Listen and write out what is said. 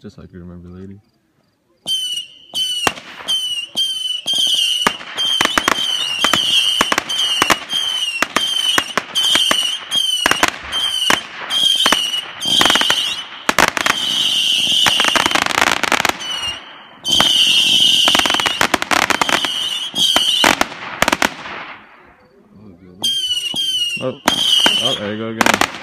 just like you remember, lady. Oh, there you go again.